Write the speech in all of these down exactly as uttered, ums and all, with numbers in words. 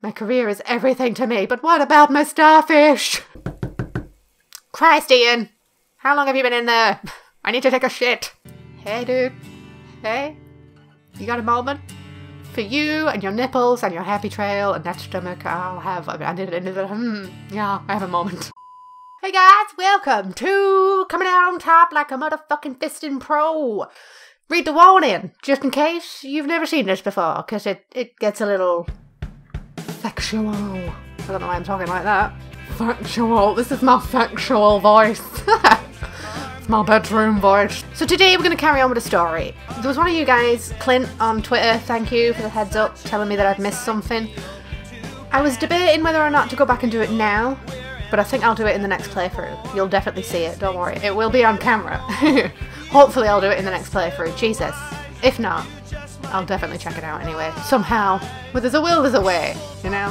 My career is everything to me, but what about my starfish? Christ, Ian! How long have you been in there? I need to take a shit. Hey, dude. Hey? You got a moment? For you and your nipples and your happy trail and that stomach, I'll have... I did it. Hmm. Yeah, I have a moment. Hey guys, welcome to Coming Out On Top Like a Motherfucking Fistin' Pro. Read the warning, just in case you've never seen this before, because it, it gets a little... factual. I don't know why I'm talking like that. Factual. This is my factual voice. It's my bedroom voice. So today we're going to carry on with a story. There was one of you guys, Clint, on Twitter, thank you for the heads up, telling me that I'd missed something. I was debating whether or not to go back and do it now, but I think I'll do it in the next playthrough. You'll definitely see it, don't worry. It will be on camera. Hopefully I'll do it in the next playthrough, Jesus. If not, I'll definitely check it out anyway. Somehow. Where there's a will, there's a way, you know?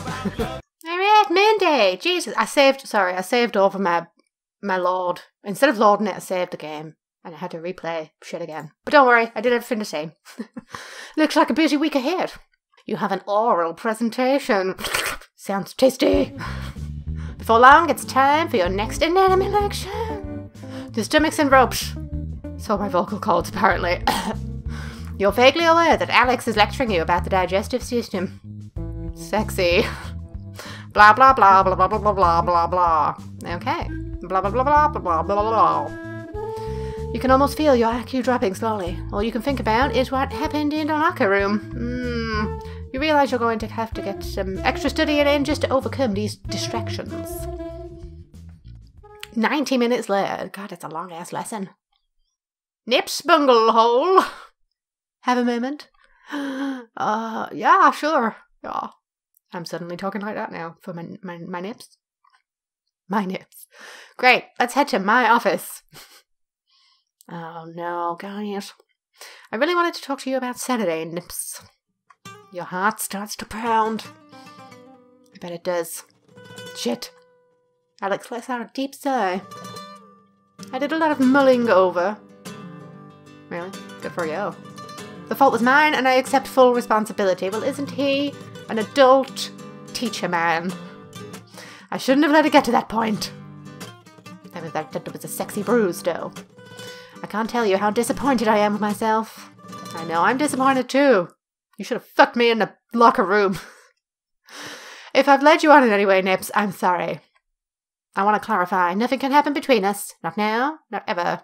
Alright, Monday! Jesus, I saved, sorry, I saved over my, my lord. Instead of lording it, I saved the game. And I had to replay shit again. But don't worry, I did everything the same. Looks like a busy week ahead. You have an oral presentation. Sounds tasty. Before long, it's time for your next inanimate action. The stomach's in ropes. So my vocal cords, apparently. You're vaguely aware that Alex is lecturing you about the digestive system. Sexy. Blah, blah, blah, blah, blah, blah, blah, blah, blah. Okay. Blah, blah, blah, blah, blah, blah, blah, blah. You can almost feel your I Q dropping slowly. All you can think about is what happened in the locker room. Mmm... You realise you're going to have to get some extra studying in just to overcome these distractions. ninety minutes later. God, it's a long-ass lesson. Nips, bunglehole. Have a moment. Uh, yeah, sure. Yeah. I'm suddenly talking like that now for my, my, my nips. My nips. Great, let's head to my office. Oh, no, guys. I really wanted to talk to you about Saturday nips. Your heart starts to pound. I bet it does. Shit. Alex lets out a deep sigh. I did a lot of mulling over. Really? Good for you. The fault was mine and I accept full responsibility. Well, isn't he an adult teacher man? I shouldn't have let it get to that point. That was, that, that was a sexy bruise, though. I can't tell you how disappointed I am with myself. I know, I'm disappointed too. You should have fucked me in the locker room. If I've led you on in any way, Nips, I'm sorry. I want to clarify. Nothing can happen between us. Not now, not ever.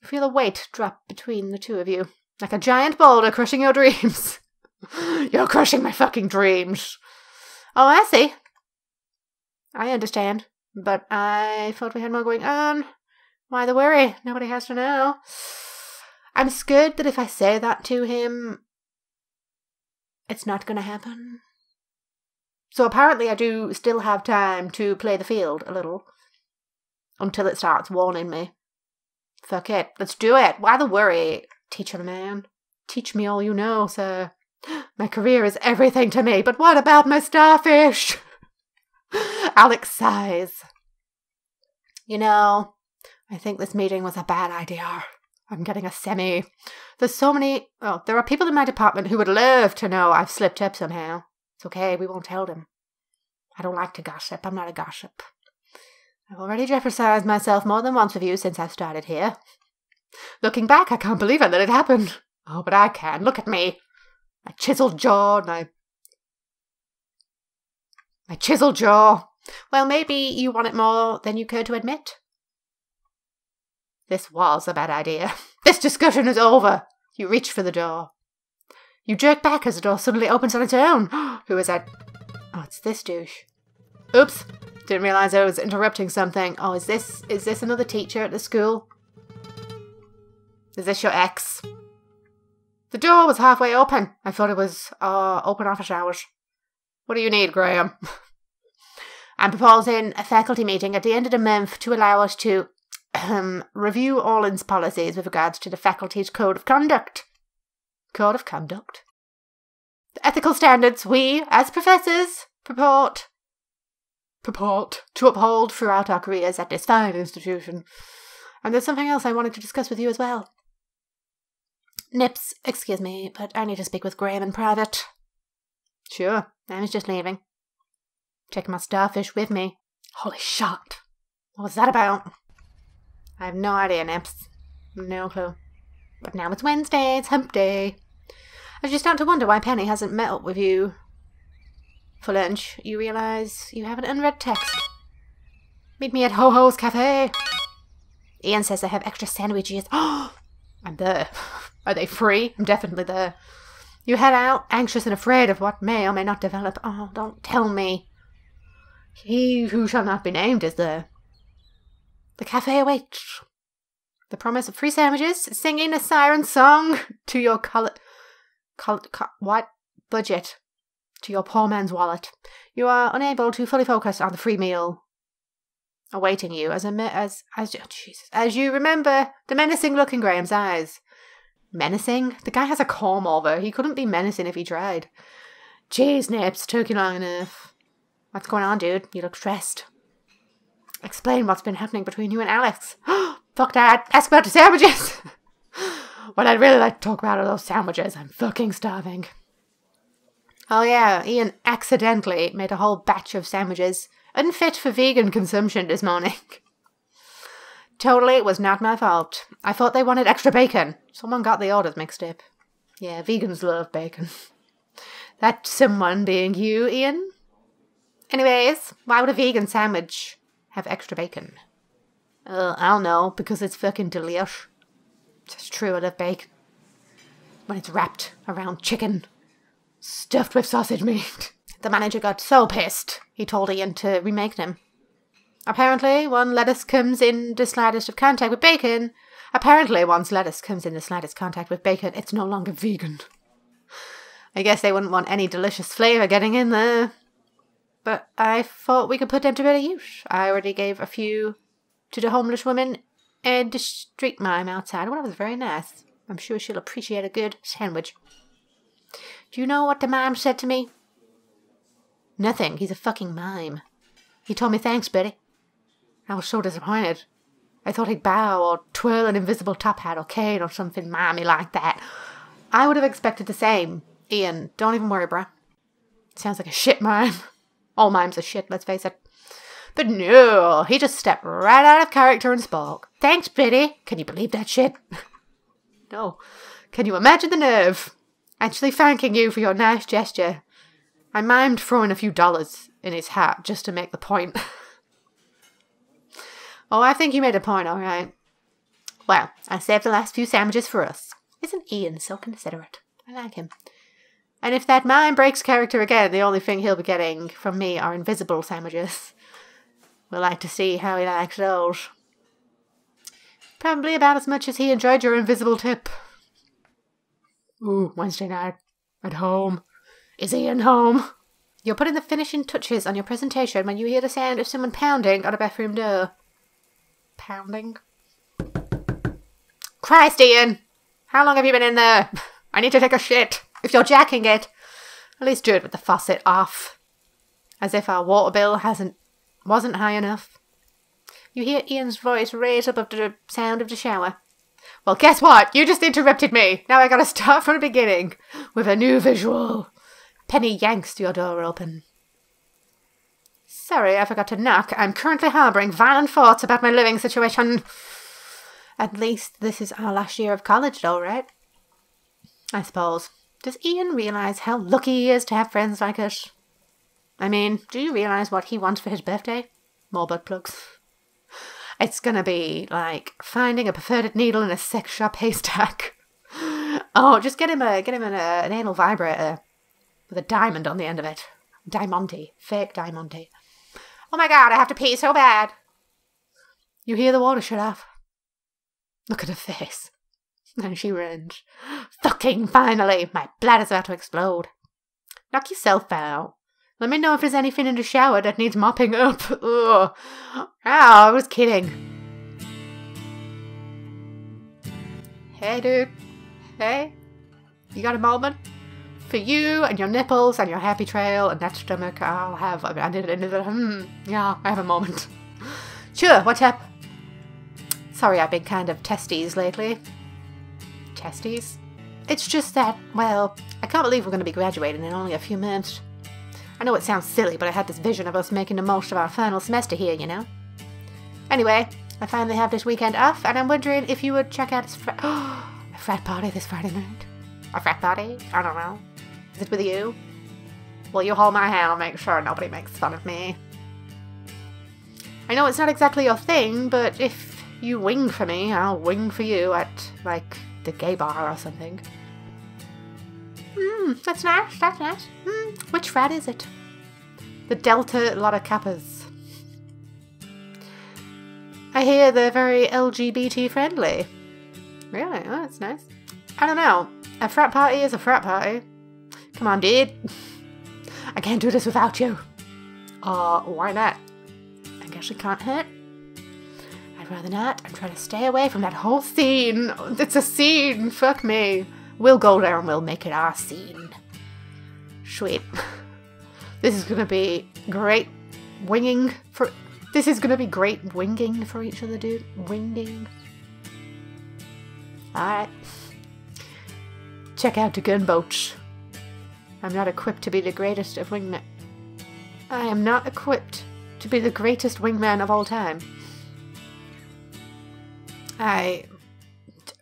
I feel a weight drop between the two of you. Like a giant boulder crushing your dreams. You're crushing my fucking dreams. Oh, I see. I understand. But I thought we had more going on. Why the worry? Nobody has to know. I'm scared that if I say that to him... it's not going to happen. So apparently I do still have time to play the field a little. Until it starts warning me. Fuck it. Let's do it. Why the worry? Teacher man. Teach me all you know, sir. My career is everything to me, but what about my starfish? Alex sighs. You know, I think this meeting was a bad idea. I'm getting a semi. There's so many... Oh, there are people in my department who would love to know I've slipped up somehow. It's okay, we won't tell them. I don't like to gossip. I'm not a gossip. I've already jeopardized myself more than once with you since I've started here. Looking back, I can't believe I let it happen. Oh, but I can. Look at me. My chiseled jaw and I... My chiseled jaw. Well, maybe you want it more than you care to admit. This was a bad idea. This discussion is over. You reach for the door. You jerk back as the door suddenly opens on its own. Who is that? Oh, it's this douche. Oops. Didn't realise I was interrupting something. Oh, is this is this another teacher at the school? Is this your ex? The door was halfway open. I thought it was uh, open office hours. What do you need, Graham? I'm proposing a faculty meeting at the end of the month to allow us to... Um, review Orland's policies with regards to the faculty's code of conduct. Code of conduct? The ethical standards we, as professors, purport, purport to uphold throughout our careers at this fine institution. And there's something else I wanted to discuss with you as well. Nips, excuse me, but I need to speak with Graham in private. Sure, I was just leaving. Taking my starfish with me. Holy shit! What was that about? I have no idea, Nips. No clue. But now it's Wednesday, it's hump day. As you start to wonder why Penny hasn't met up with you for lunch, you realise you have an unread text. Meet me at Ho Ho's Cafe. Ian says they have extra sandwiches. Oh, I'm there. Are they free? I'm definitely there. You head out, anxious and afraid of what may or may not develop. Oh, don't tell me. He who shall not be named is there. The cafe awaits. The promise of free sandwiches, singing a siren song to your col col col what budget, to your poor man's wallet. You are unable to fully focus on the free meal awaiting you as a as as oh, Jesus, as you remember the menacing look in Graham's eyes. Menacing? The guy has a comb over. He couldn't be menacing if he tried. Jeez, Nips, took you long enough. What's going on, dude? You look stressed. Explain what's been happening between you and Alex. Fuck that. Ask about the sandwiches. What I'd really like to talk about are those sandwiches. I'm fucking starving. Oh yeah, Ian accidentally made a whole batch of sandwiches unfit for vegan consumption this morning. Totally, it was not my fault. I thought they wanted extra bacon. Someone got the orders mixed up. Yeah, vegans love bacon. That someone being you, Ian? Anyways, why would a vegan sandwich have extra bacon? Uh, I don't know, because it's fucking delish. It's true, I love bacon. When it's wrapped around chicken, stuffed with sausage meat. The manager got so pissed, he told Ian to remake them. Apparently, one lettuce comes in the slightest of contact with bacon. Apparently, once lettuce comes in the slightest contact with bacon, it's no longer vegan. I guess they wouldn't want any delicious flavour getting in there. But I thought we could put them to better use. I already gave a few to the homeless woman and the street mime outside. One of them was very nice. I'm sure she'll appreciate a good sandwich. Do you know what the mime said to me? Nothing. He's a fucking mime. He told me thanks, Betty. I was so disappointed. I thought he'd bow or twirl an invisible top hat or cane or something mammy like that. I would have expected the same. Ian, don't even worry, bruh. Sounds like a shit mime. All mimes are shit, let's face it. But no, he just stepped right out of character and spoke. Thanks, Biddy. Can you believe that shit? No. Can you imagine the nerve? Actually thanking you for your nice gesture. I mimed throwing a few dollars in his hat just to make the point. Oh, I think you made a point, all right. Well, I saved the last few sandwiches for us. Isn't Ian so considerate? I like him. And if that mime breaks character again, the only thing he'll be getting from me are invisible sandwiches. We'll like to see how he likes those. Probably about as much as he enjoyed your invisible tip. Ooh, Wednesday night. At home. Is Ian home? You're putting the finishing touches on your presentation when you hear the sound of someone pounding on a bathroom door. Pounding. Christ, Ian! How long have you been in there? I need to take a shit. If you're jacking it, at least do it with the faucet off. As if our water bill hasn't wasn't high enough. You hear Ian's voice raise up after the sound of the shower. Well, guess what? You just interrupted me. Now I gotta start from the beginning with a new visual. Penny yanks your door open. Sorry, I forgot to knock. I'm currently harbouring violent thoughts about my living situation. At least this is our last year of college though, right? I suppose. Does Ian realise how lucky he is to have friends like us? I mean, do you realise what he wants for his birthday? More butt plugs. It's gonna be like finding a perverted needle in a sex shop haystack. Oh, just get him a get him an, uh, an anal vibrator with a diamond on the end of it. Diamante. Fake diamante. Oh my god, I have to pee so bad. You hear the water shut off. Look at her face. And she runs. Fucking finally! My bladder's about to explode. Knock yourself out. Let me know if there's anything in the shower that needs mopping up. Ugh. Oh, I was kidding. Hey, dude. Hey. You got a moment? For you and your nipples and your happy trail and that stomach, I'll have... I did another... Hmm. Yeah, I have a moment. Sure, what's up? Sorry, I've been kind of testes lately. Testes? It's just that, well, I can't believe we're going to be graduating in only a few months. I know it sounds silly, but I had this vision of us making the most of our final semester here, you know? Anyway, I finally have this weekend off, and I'm wondering if you would check out this fr oh, a frat party this Friday night. A frat party? I don't know. Is it with you? Will you hold my hand and make sure nobody makes fun of me? I know it's not exactly your thing, but if you wing for me, I'll wing for you at, like, the gay bar or something. Mmm, that's nice, that's nice. Mm, which frat is it? The Delta Lotta Kappas. I hear they're very L G B T friendly. Really? Oh, that's nice. I don't know. A frat party is a frat party. Come on, dude. I can't do this without you. Uh, why not? I guess it can't hurt. I'd rather not. I'm trying to stay away from that whole scene. It's a scene. Fuck me. We'll go there and we'll make it our scene. Sweet. This is gonna be great winging for... This is gonna be great winging for each other, dude. Winging. Alright. Check out the gunboats. I'm not equipped to be the greatest of wingmen. I am not equipped to be the greatest wingman of all time. I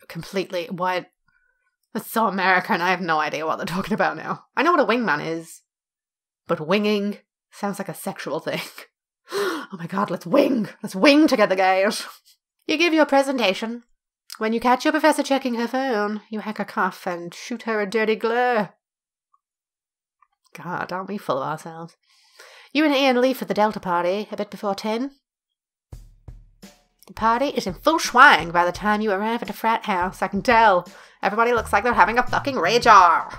completely, what? That's so American, I have no idea what they're talking about now. I know what a wingman is, but winging sounds like a sexual thing. Oh my god, let's wing! Let's wing together, guys! You give your presentation. When you catch your professor checking her phone, you hack a cuff and shoot her a dirty glare. God, aren't we full of ourselves? You and Ian leave for the Delta party a bit before ten. The party is in full swang by the time you arrive at the frat house, I can tell. Everybody looks like they're having a fucking rager.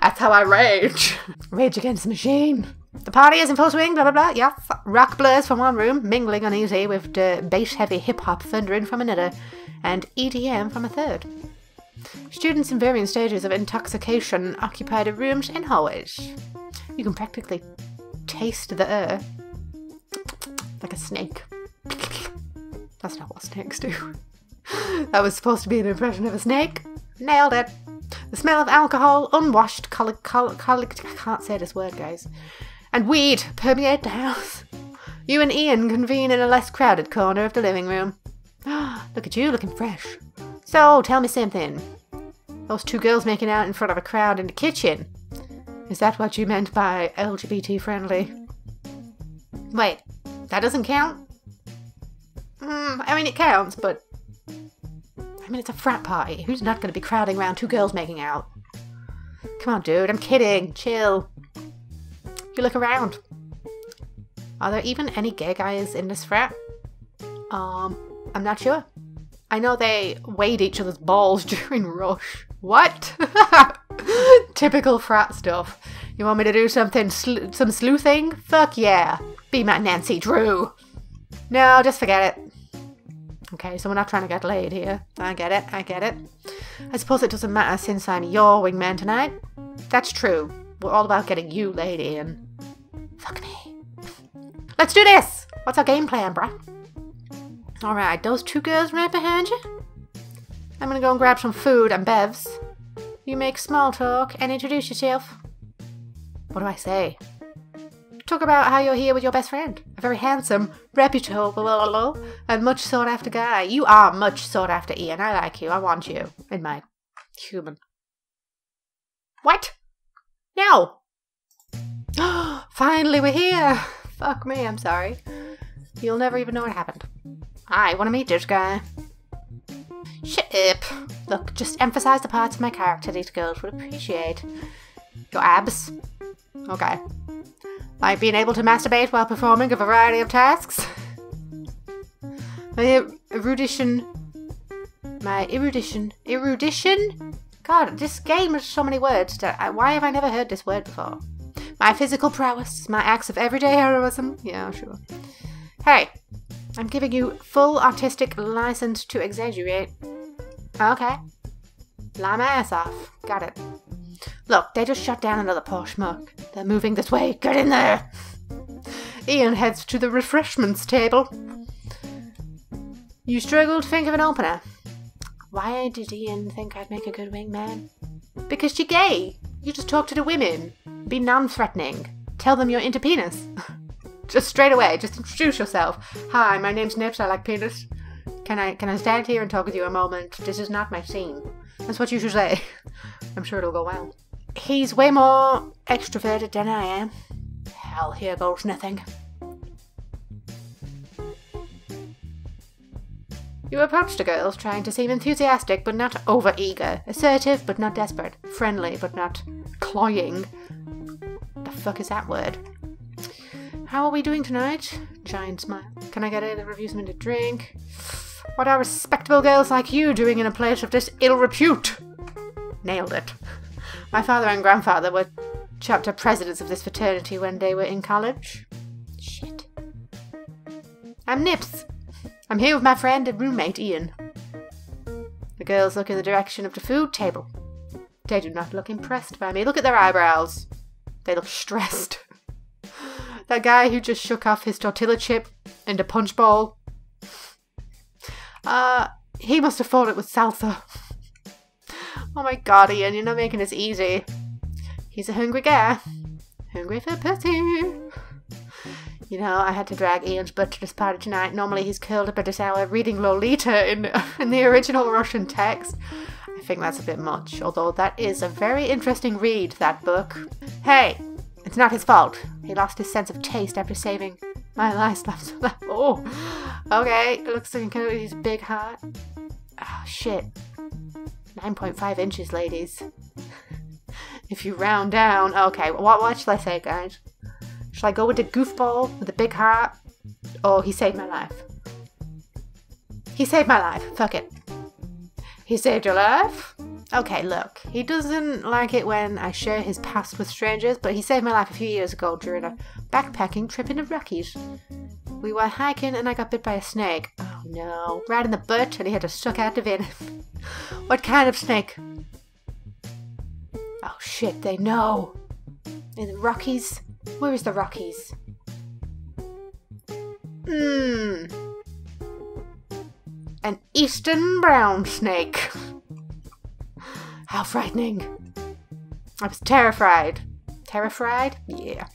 That's how I rage. Rage against the machine. The party is in full swing, blah blah blah, yes. Rock blurs from one room, mingling uneasy with the bass-heavy hip-hop thundering from another, and E D M from a third. Students in varying stages of intoxication occupy the rooms and hallways. You can practically taste the air like a snake. That's not what snakes do. That was supposed to be an impression of a snake. Nailed it. The smell of alcohol, unwashed, col col col I can't say this word, guys, and weed permeate the house. You and Ian convene in a less crowded corner of the living room. Look at you, looking fresh. So, tell me something. Those two girls making out in front of a crowd in the kitchen. Is that what you meant by L G B T friendly? Wait, that doesn't count? Mm, I mean, it counts, but... I mean, it's a frat party. Who's not going to be crowding around two girls making out? Come on, dude. I'm kidding. Chill. You look around. Are there even any gay guys in this frat? Um, I'm not sure. I know they weighed each other's balls during rush. What? Typical frat stuff. You want me to do something, sl some sleuthing? Fuck yeah. Be my Nancy Drew. No, just forget it. Okay, so we're not trying to get laid here. I get it, I get it. I suppose it doesn't matter since I'm your wingman tonight. That's true. We're all about getting you laid in. Fuck me. Let's do this! What's our game plan, bruh? Alright, those two girls right behind you? I'm gonna go and grab some food and bevs. You make small talk and introduce yourself. What do I say? Talk about how you're here with your best friend. A very handsome, reputable, blah, blah, blah, and much sought after guy. You are much sought after, Ian. I like you. I want you in my human. What? No! Finally, we're here! Fuck me, I'm sorry. You'll never even know what happened. I want to meet this guy. Shut up. Look, just emphasize the parts of my character these girls would appreciate. Your abs. Okay. Like being able to masturbate while performing a variety of tasks. My erudition... My erudition... Erudition? God, this game has so many words that I, why have I never heard this word before? My physical prowess, my acts of everyday heroism. Yeah, sure. Hey, I'm giving you full artistic license to exaggerate. Okay. Lie my ass off. Got it. Look, they just shut down another poor schmuck. They're moving this way. Get in there! Ian heads to the refreshments table. You struggle to think of an opener. Why did Ian think I'd make a good wingman? Because you're gay. You just talk to the women. Be non-threatening. Tell them you're into penis. Just straight away. Just introduce yourself. Hi, my name's Nips. I like penis. Can I can I stand here and talk with you a moment? This is not my scene. That's what you should say. I'm sure it'll go well. He's way more extroverted than I am. Hell, here goes nothing. You approach the girls, trying to seem enthusiastic but not over-eager, assertive but not desperate, friendly but not cloying. The fuck is that word? How are we doing tonight? Giant smile. Can I get a review something to drink? What are respectable girls like you doing in a place of this ill repute? Nailed it. My father and grandfather were chapter presidents of this fraternity when they were in college. Shit. I'm Nips. I'm here with my friend and roommate, Ian. The girls look in the direction of the food table. They do not look impressed by me. Look at their eyebrows. They look stressed. That guy who just shook off his tortilla chip and a punch bowl. Uh, he must have thought it was salsa. Oh my god, Ian, you're not making this easy. He's a hungry guy. Hungry for pussy. You know, I had to drag Ian's butt to this party tonight. Normally he's curled up at this hour reading Lolita in, in the original Russian text. I think that's a bit much, although that is a very interesting read, that book. Hey, it's not his fault. He lost his sense of taste after saving my last laugh. Oh, okay, it looks like his big heart. Oh, shit. nine point five inches, ladies. If you round down, okay, what, what should I say, guys? Shall I go with the goofball, with the big heart? Oh, he saved my life. He saved my life. Fuck it. He saved your life? Okay, look. He doesn't like it when I share his past with strangers, but he saved my life a few years ago during a backpacking trip in the Rockies. We were hiking and I got bit by a snake. Oh no. Right in the butt and he had to suck out the venom. What kind of snake? Oh shit, they know. In the Rockies? Where is the Rockies? Mmm. An eastern brown snake. How frightening. I was terrified. Terrified? Yeah.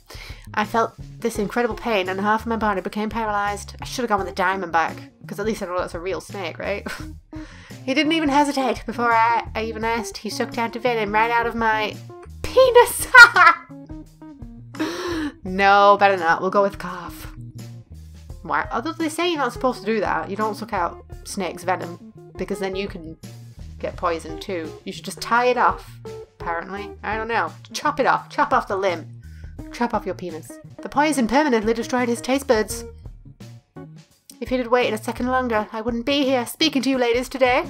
I felt this incredible pain and half of my body became paralyzed. I should have gone with the Diamondback, because at least I know that's a real snake, right? He didn't even hesitate before I, I even asked. He sucked out the venom right out of my penis. No, better not. We'll go with calf. Why? Although they say you're not supposed to do that. You don't suck out snake's venom because then you can get poisoned too. You should just tie it off, apparently. I don't know. Chop it off. Chop off the limb. Chop off your penis. The poison permanently destroyed his taste buds. If he'd waited a second longer, I wouldn't be here speaking to you ladies today.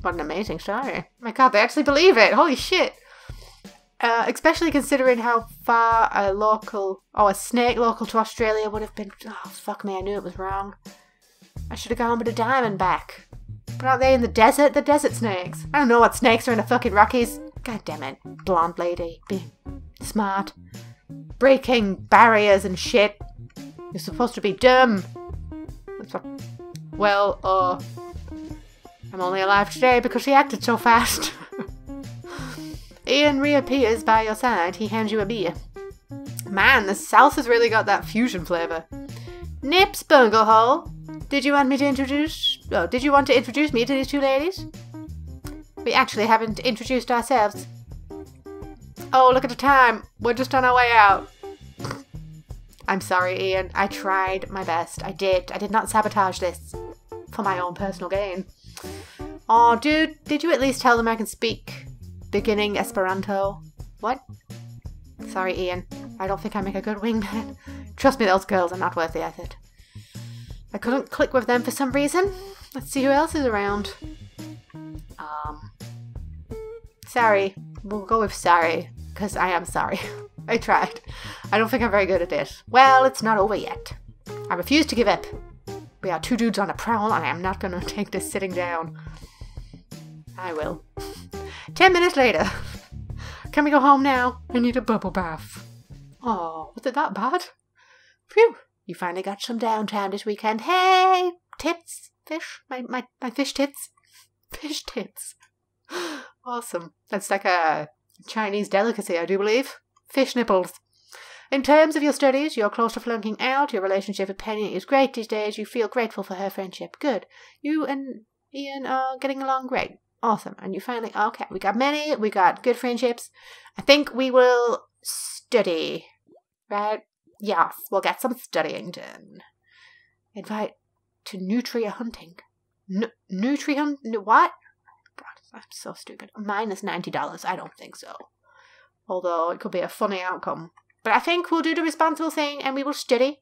What an amazing story. My god, they actually believe it. Holy shit. Uh, especially considering how far a local, oh, a snake local to Australia would have been. Oh, fuck me, I knew it was wrong. I should have gone with a Diamondback. But aren't they in the desert? The desert snakes. I don't know what snakes are in the fucking Rockies. God damn it. Blonde lady. Be smart. Breaking barriers and shit. You're supposed to be dumb. Well, uh, I'm only alive today because she acted so fast. Ian reappears by your side. He hands you a beer. Man, the salsa's really got that fusion flavour. Nips Bunglehole, did you want me to introduce? Oh, did you want to introduce me to these two ladies? We actually haven't introduced ourselves. Oh, look at the time. We're just on our way out. I'm sorry, Ian. I tried my best. I did. I did not sabotage this for my own personal gain. Oh, dude, did you at least tell them I can speak? Beginning Esperanto. What? Sorry, Ian. I don't think I make a good wingman. Trust me, those girls are not worth the effort. I couldn't click with them for some reason. Let's see who else is around. Um. Sorry. We'll go with sorry, because I am sorry. I tried. I don't think I'm very good at this. Well, it's not over yet. I refuse to give up. We are two dudes on a prowl, and I am not going to take this sitting down. I will. Ten minutes later. Can we go home now? I need a bubble bath. Oh, was it that bad? Phew. You finally got some downtime this weekend. Hey, tits. Fish. My, my, my fish tits. fish tits. Awesome. That's like a Chinese delicacy, I do believe. Fish nipples. In terms of your studies, you're close to flunking out. Your relationship with Penny is great these days. You feel grateful for her friendship. Good. You and Ian are getting along great. Awesome. And you finally, okay, we got many. We got good friendships. I think we will study. Right? Yes, we'll get some studying done. Invite to nutria hunting. N nutria hunt? What? God, I'm so stupid. Minus ninety dollars. I don't think so. Although it could be a funny outcome. But I think we'll do the responsible thing and we will study.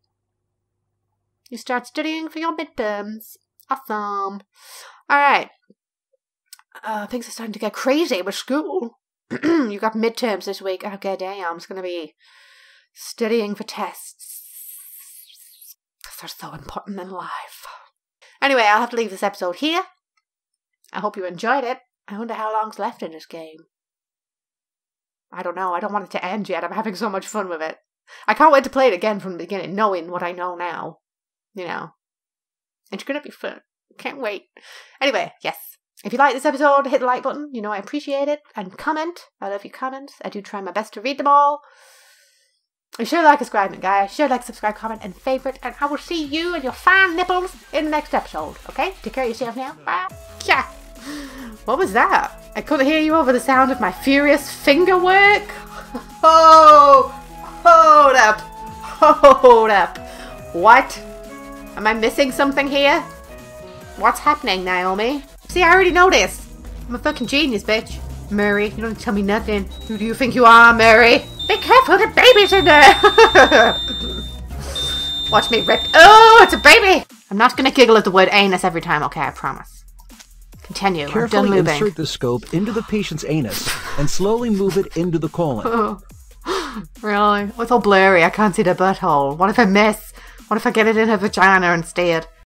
You start studying for your midterms. Awesome. Alright. Uh, things are starting to get crazy with school. You got midterms this week. Okay, damn. It's going to be studying for tests. Because they're so important in life. Anyway, I'll have to leave this episode here. I hope you enjoyed it. I wonder how long's left in this game. I don't know. I don't want it to end yet. I'm having so much fun with it. I can't wait to play it again from the beginning, knowing what I know now. You know. It's going to be fun. Can't wait. Anyway, yes. If you like this episode, hit the like button. You know I appreciate it. And comment. I love your comments. I do try my best to read them all. And sure like, subscribe, guys. Sure like, subscribe, comment, and favorite. And I will see you and your fine nipples in the next episode. Okay? Take care of yourself now. Bye. Yeah. What was that? I couldn't hear you over the sound of my furious finger work. Oh, hold up. Hold up. What? Am I missing something here? What's happening, Naomi? See, I already know this. I'm a fucking genius, bitch. Murray, you don't tell me nothing. Who do you think you are, Murray? Be careful, the baby's in there. Watch me rip. Oh, it's a baby. I'm not going to giggle at the word anus every time. Okay, I promise. Continue. Carefully insert the scope into the patient's anus and slowly move it into the colon. Oh. Really? It's all blurry. I can't see the butthole. What if I miss? What if I get it in her vagina instead?